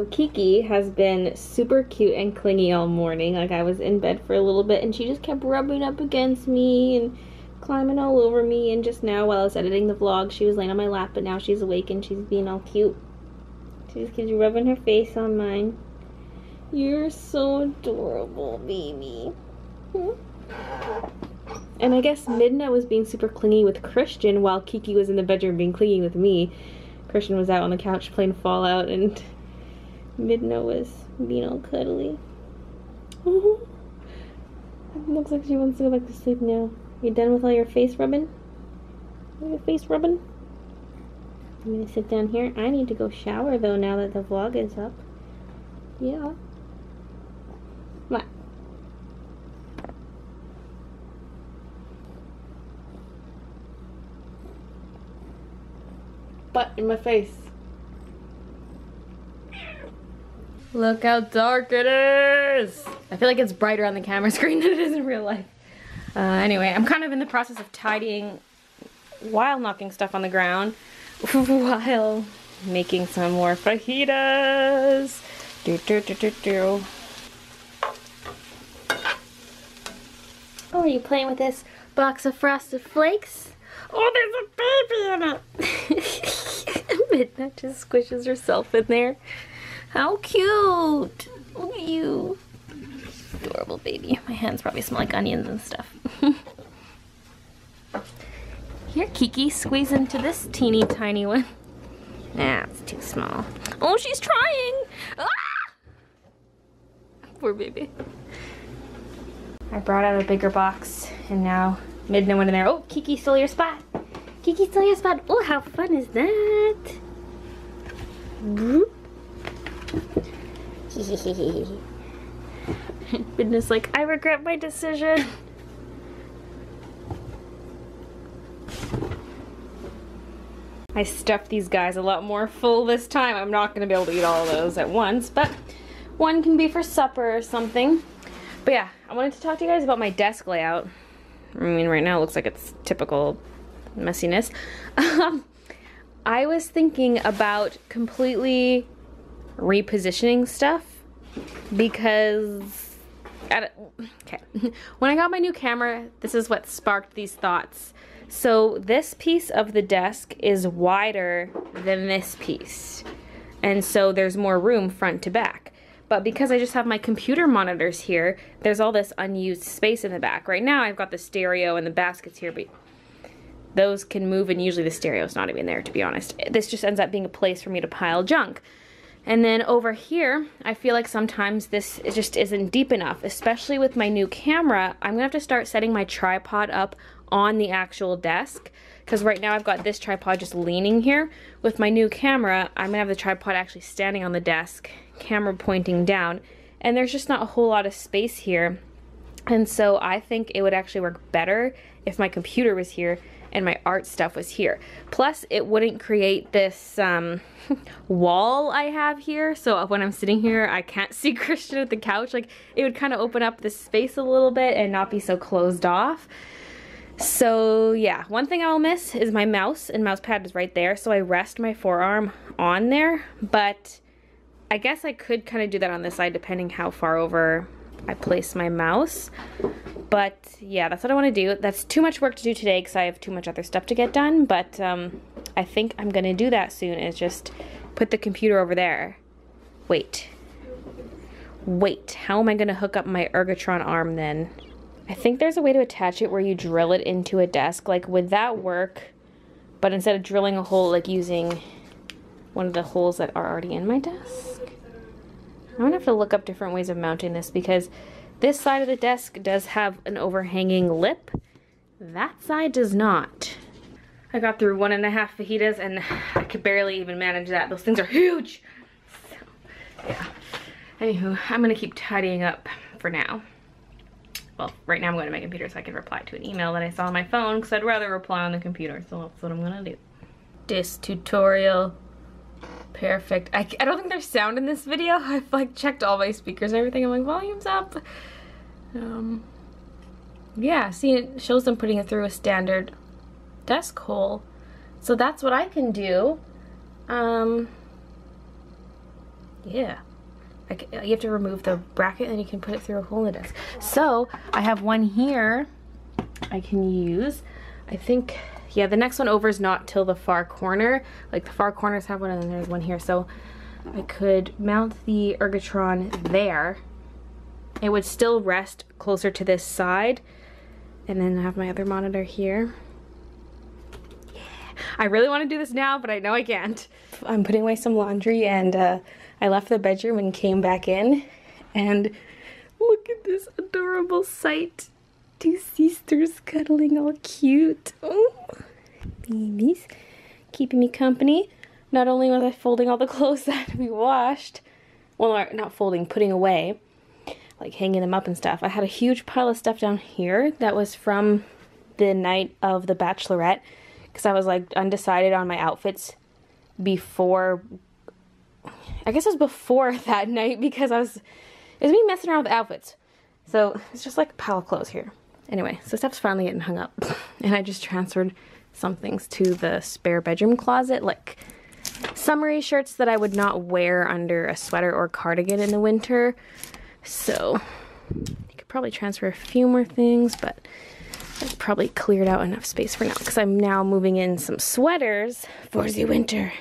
So Kiki has been super cute and clingy all morning. Like, I was in bed for a little bit and she just kept rubbing up against me and climbing all over me, and just now while I was editing the vlog she was laying on my lap, but now she's awake and she's being all cute. She just keeps rubbing her face on mine. You're so adorable, baby. And I guess Midna was being super clingy with Christian while Kiki was in the bedroom being clingy with me. Christian was out on the couch playing Fallout and Midna was being all cuddly. Looks like she wants to go back to sleep now. You done with all your face rubbing? All your face rubbing? I'm gonna sit down here. I need to go shower though now that the vlog is up. Yeah. What? Butt in my face. Look how dark it is! I feel like it's brighter on the camera screen than it is in real life. Anyway, I'm kind of in the process of tidying while knocking stuff on the ground while making some more fajitas. Oh, are you playing with this box of Frosted Flakes? Oh, there's a baby in it! Midna just squishes herself in there. How cute! Look at you. Adorable baby. My hands probably smell like onions and stuff. Here, Kiki, squeeze into this teeny tiny one. Nah, it's too small. Oh, she's trying! Ah! Poor baby. I brought out a bigger box and now Midna went in there. Oh, Kiki stole your spot. Kiki stole your spot. Oh, how fun is that? Midna's like, I regret my decision. I stuffed these guys a lot more full this time. I'm not gonna be able to eat all those at once, but one can be for supper or something. But yeah, I wanted to talk to you guys about my desk layout. I mean, right now it looks like it's typical messiness. I was thinking about completely repositioning stuff because, okay, when I got my new camera, this is what sparked these thoughts. So this piece of the desk is wider than this piece, and so there's more room front to back. But because I just have my computer monitors here, there's all this unused space in the back. Right now I've got the stereo and the baskets here, but those can move, and usually the stereo's not even there, to be honest. This just ends up being a place for me to pile junk. And then over here, I feel like sometimes this just isn't deep enough, especially with my new camera. I'm gonna have to start setting my tripod up on the actual desk, because right now I've got this tripod just leaning here. With my new camera, I'm gonna have the tripod actually standing on the desk, camera pointing down, and there's just not a whole lot of space here. And so I think it would actually work better if my computer was here and my art stuff was here. Plus, it wouldn't create this wall I have here, so when I'm sitting here, I can't see Christian at the couch. Like, it would kind of open up the space a little bit and not be so closed off. So yeah, one thing I'll miss is my mouse, and mouse pad is right there, so I rest my forearm on there, but I guess I could kind of do that on this side depending how far over I place my mouse. But yeah, that's what I want to do. That's too much work to do today because I have too much other stuff to get done, but I think I'm gonna do that soon, is just put the computer over there. Wait, how am I gonna hook up my Ergotron arm then? I think there's a way to attach it where you drill it into a desk. Like, would that work? But instead of drilling a hole, like using one of the holes that are already in my desk? I'm gonna have to look up different ways of mounting this, because this side of the desk does have an overhanging lip. That side does not. I got through 1.5 fajitas and I could barely even manage that. Those things are huge. So, yeah. Anywho, I'm gonna keep tidying up for now. Well, right now I'm going to my computer so I can reply to an email that I saw on my phone, because I'd rather reply on the computer, so that's what I'm gonna do. This tutorial. Perfect. I don't think there's sound in this video. I've like checked all my speakers and everything. I'm like, volume's up. Yeah, see, it shows them putting it through a standard desk hole. So that's what I can do. Yeah. You have to remove the bracket and you can put it through a hole in the desk. So I have one here I can use. I think, yeah, the next one over is not till the far corner. Like the far corners have one and then there's one here. So I could mount the Ergotron there. It would still rest closer to this side. And then I have my other monitor here. Yeah. I really want to do this now, but I know I can't. I'm putting away some laundry and I left the bedroom and came back in, and look at this adorable sight. Two sisters cuddling, all cute. Oh, babies. Keeping me company. Not only was I folding all the clothes that had to be washed, well, not folding, putting away, like hanging them up and stuff. I had a huge pile of stuff down here that was from the night of the Bachelorette, because I was like undecided on my outfits before. I guess it was before that night because it was me messing around with outfits. So it's just like a pile of clothes here. Anyway, so stuff's finally getting hung up. And I just transferred some things to the spare bedroom closet, like summery shirts that I would not wear under a sweater or cardigan in the winter. So I could probably transfer a few more things, but I've probably cleared out enough space for now because I'm now moving in some sweaters for the winter.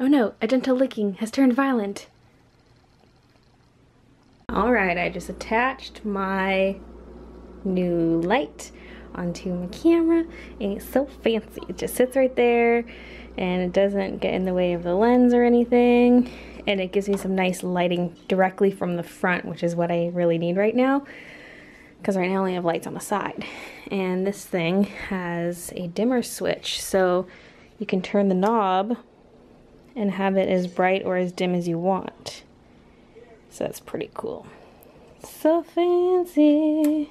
Oh no, a gentle licking has turned violent. Alright, I just attached my new light onto my camera, and it's so fancy. It just sits right there, and it doesn't get in the way of the lens or anything, and it gives me some nice lighting directly from the front, which is what I really need right now, because right now I only have lights on the side. And this thing has a dimmer switch, so you can turn the knob and have it as bright or as dim as you want. So that's pretty cool. So fancy.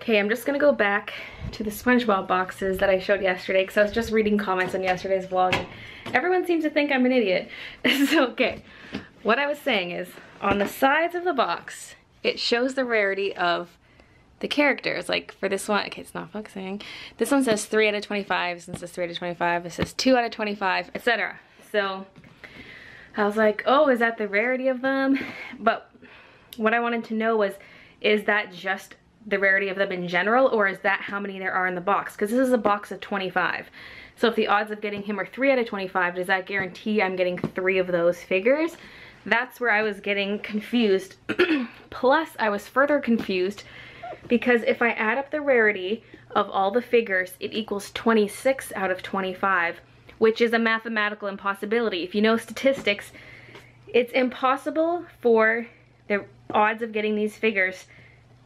Okay, I'm just gonna go back to the SpongeBob boxes that I showed yesterday because I was just reading comments on yesterday's vlog and everyone seems to think I'm an idiot. So, okay, what I was saying is on the sides of the box, it shows the rarity of the characters. Like for this one, okay, it's not focusing. This one says 3 out of 25, this one says 3 out of 25, this says 2 out of 25, etc. So I was like, oh, is that the rarity of them? But what I wanted to know was, is that just the rarity of them in general, or is that how many there are in the box? Because this is a box of 25. So if the odds of getting him are 3 out of 25, does that guarantee I'm getting 3 of those figures? That's where I was getting confused. Plus, I was further confused because if I add up the rarity of all the figures, it equals 26 out of 25, which is a mathematical impossibility. If you know statistics, it's impossible for the odds of getting these figures,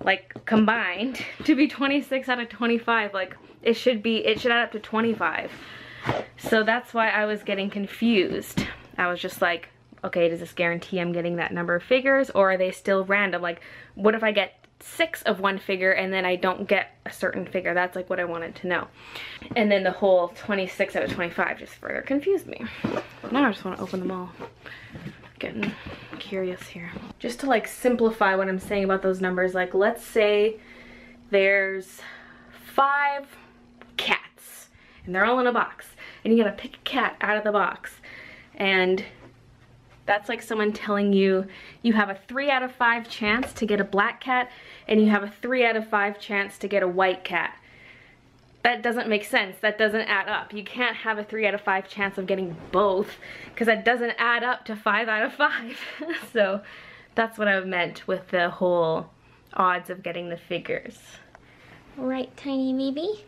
like, combined to be 26 out of 25. Like, it should add up to 25. So that's why I was getting confused. I was just like, okay, does this guarantee I'm getting that number of figures, or are they still random? Like, what if I get 6 of one figure and then I don't get a certain figure? That's like what I wanted to know. And then the whole 26 out of 25 just further confused me. Now I just want to open them all. Getting curious here. Just to like simplify what I'm saying about those numbers, like let's say there's 5 cats and they're all in a box and you gotta pick a cat out of the box, and that's like someone telling you, you have a 3 out of 5 chance to get a black cat, and you have a 3 out of 5 chance to get a white cat. That doesn't make sense. That doesn't add up. You can't have a 3 out of 5 chance of getting both, because that doesn't add up to 5 out of 5. So that's what I meant with the whole odds of getting the figures. Right, tiny baby?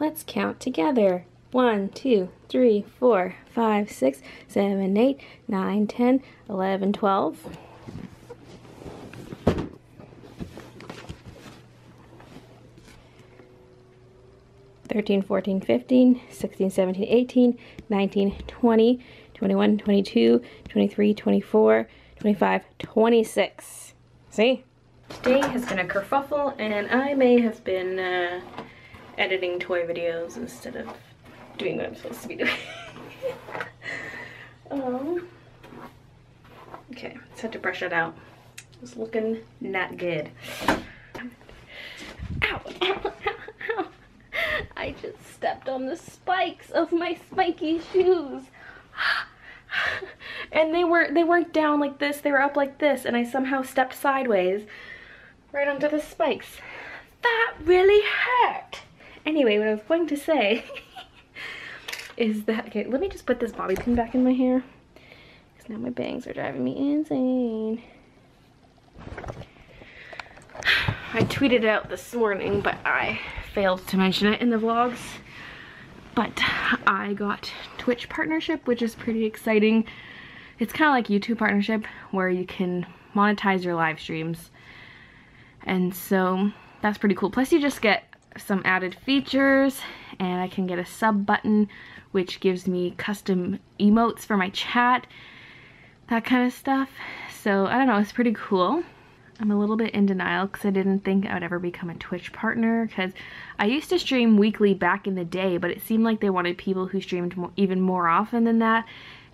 Let's count together. 1, 2, 3, 4, 5, 6, 7, 8, 9, 10, 11, 12. Thirteen, 14, 15, 16, 17, 18, 19, 20, 21, 22, 23, 24, 25, 26. See? Today has been a kerfuffle, and I may have been editing toy videos instead of doing what I'm supposed to be doing. Okay, just had to brush it out. It's looking not good. Ow, ow, ow, ow. I just stepped on the spikes of my spiky shoes. And they weren't down like this, they were up like this, and I somehow stepped sideways right onto the spikes. That really hurt. Anyway, what I was going to say is that, okay, let me just put this bobby pin back in my hair, because now my bangs are driving me insane. I tweeted it out this morning, but I failed to mention it in the vlogs. But I got Twitch partnership, which is pretty exciting. It's kind of like YouTube partnership, where you can monetize your live streams. And so that's pretty cool. Plus you just get some added features, and I can get a sub button, which gives me custom emotes for my chat, that kind of stuff. So I don't know, it's pretty cool. I'm a little bit in denial because I didn't think I would ever become a Twitch partner, because I used to stream weekly back in the day, but it seemed like they wanted people who streamed even more often than that,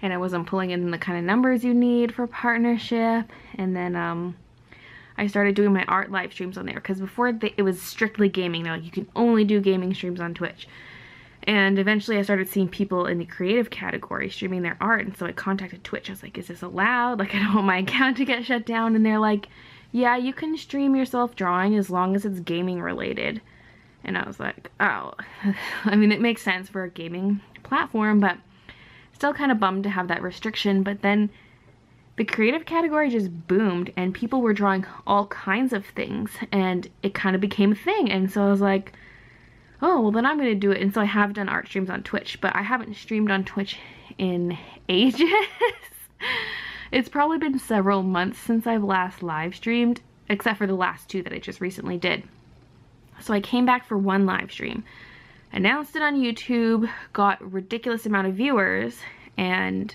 and I wasn't pulling in the kind of numbers you need for partnership. And then I started doing my art live streams on there, because before it was strictly gaming. Now you can only do gaming streams on Twitch. And eventually I started seeing people in the creative category streaming their art, and so I contacted Twitch. I was like, is this allowed? Like, I don't want my account to get shut down. And they're like, yeah, you can stream yourself drawing as long as it's gaming related. And I was like, oh. I mean, it makes sense for a gaming platform, but still kind of bummed to have that restriction. But then the creative category just boomed, and people were drawing all kinds of things, and it kind of became a thing. And so I was like, oh, well then I'm gonna do it. And so I have done art streams on Twitch, but I haven't streamed on Twitch in ages. It's probably been several months since I've last live streamed, except for the last two that I just recently did. So I came back for one live stream, announced it on YouTube, got a ridiculous amount of viewers, and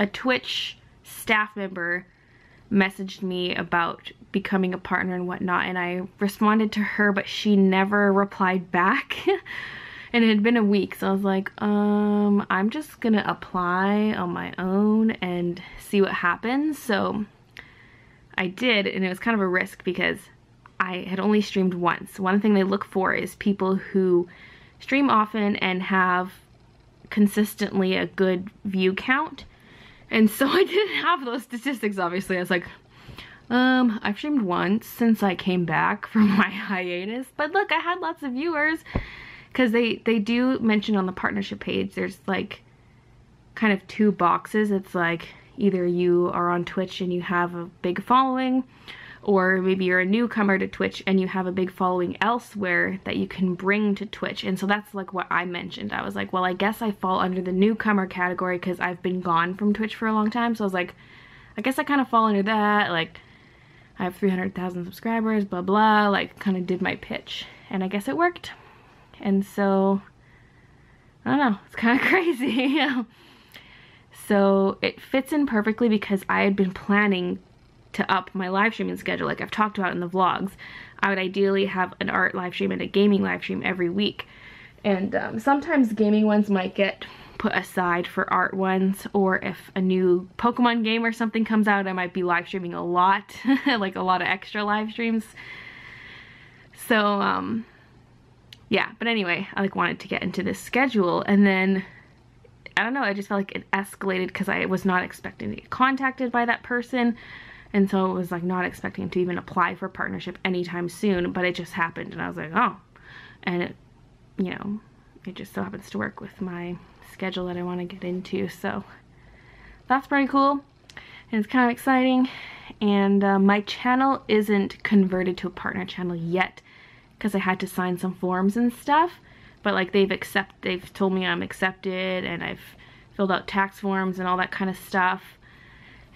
a Twitch staff member messaged me about becoming a partner and whatnot, and I responded to her, but she never replied back. And it had been a week, so I was like, I'm just gonna apply on my own and see what happens. So I did, and it was kind of a risk because I had only streamed once. One thing they look for is people who stream often and have consistently a good view count. And so I didn't have those statistics, obviously. I was like, I've streamed once since I came back from my hiatus, but look, I had lots of viewers. Because they do mention on the partnership page, there's like kind of two boxes. It's like either you are on Twitch and you have a big following, or maybe you're a newcomer to Twitch and you have a big following elsewhere that you can bring to Twitch. And so that's like what I mentioned. I was like, well, I guess I fall under the newcomer category because I've been gone from Twitch for a long time. So I was like, I guess I kind of fall under that. Like, I have 300,000 subscribers, blah, blah, like kind of did my pitch, and I guess it worked. And so, I don't know, it's kind of crazy. So it fits in perfectly because I had been planning to up my live streaming schedule, like I've talked about in the vlogs. I would ideally have an art live stream and a gaming live stream every week. And sometimes gaming ones might get put aside for art ones, or if a new Pokemon game or something comes out, I might be live streaming a lot, like a lot of extra live streams. So, yeah, but anyway, I like wanted to get into this schedule, and then I don't know, I just felt like it escalated because I was not expecting to get contacted by that person, and so I was like not expecting to even apply for partnership anytime soon, but it just happened, and I was like, oh. And it, you know, it just so happens to work with my schedule that I want to get into, so that's pretty cool, and it's kind of exciting. And my channel isn't converted to a partner channel yet, because I had to sign some forms and stuff, but like they've told me I'm accepted, and I've filled out tax forms and all that kind of stuff.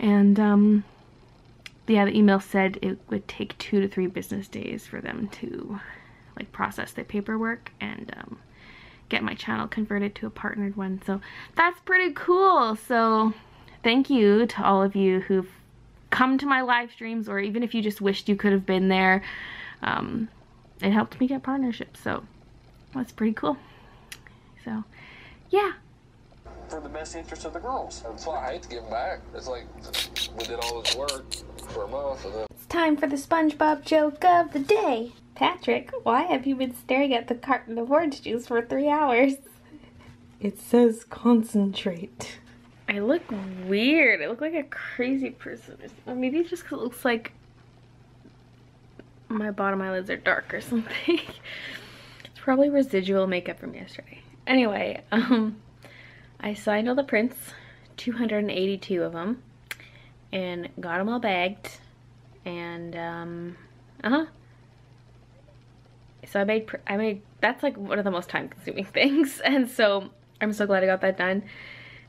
And yeah, the email said it would take 2 to 3 business days for them to like process the paperwork and get my channel converted to a partnered one. So that's pretty cool. So thank you to all of you who've come to my live streams, or even if you just wished you could have been there. It helped me get partnerships, so that's pretty cool. So, yeah. for the best interest of the girls. That's why I hate to give them back. It's like we did all this work for a month. And then it's time for the SpongeBob joke of the day. Patrick, why have you been staring at the carton of orange juice for 3 hours? It says concentrate. I look weird. I look like a crazy person. Or maybe just because it looks like my bottom eyelids are dark or something. It's probably residual makeup from yesterday. Anyway, I signed all the prints, 282 of them, and got them all bagged. And so I made that's like one of the most time-consuming things, and so I'm so glad I got that done.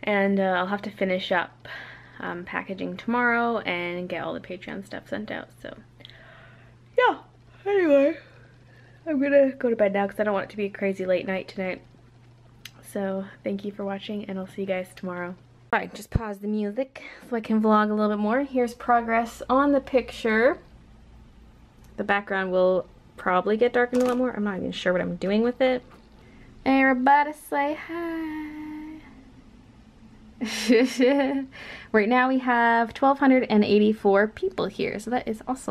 And I'll have to finish up packaging tomorrow and get all the Patreon stuff sent out. So yeah, anyway, I'm gonna go to bed now because I don't want it to be a crazy late night tonight. So thank you for watching, and I'll see you guys tomorrow. All right, just pause the music so I can vlog a little bit more. Here's progress on the picture. The background will probably get darkened a lot more. I'm not even sure what I'm doing with it. Everybody say hi. Right now we have 1,284 people here, so that is awesome.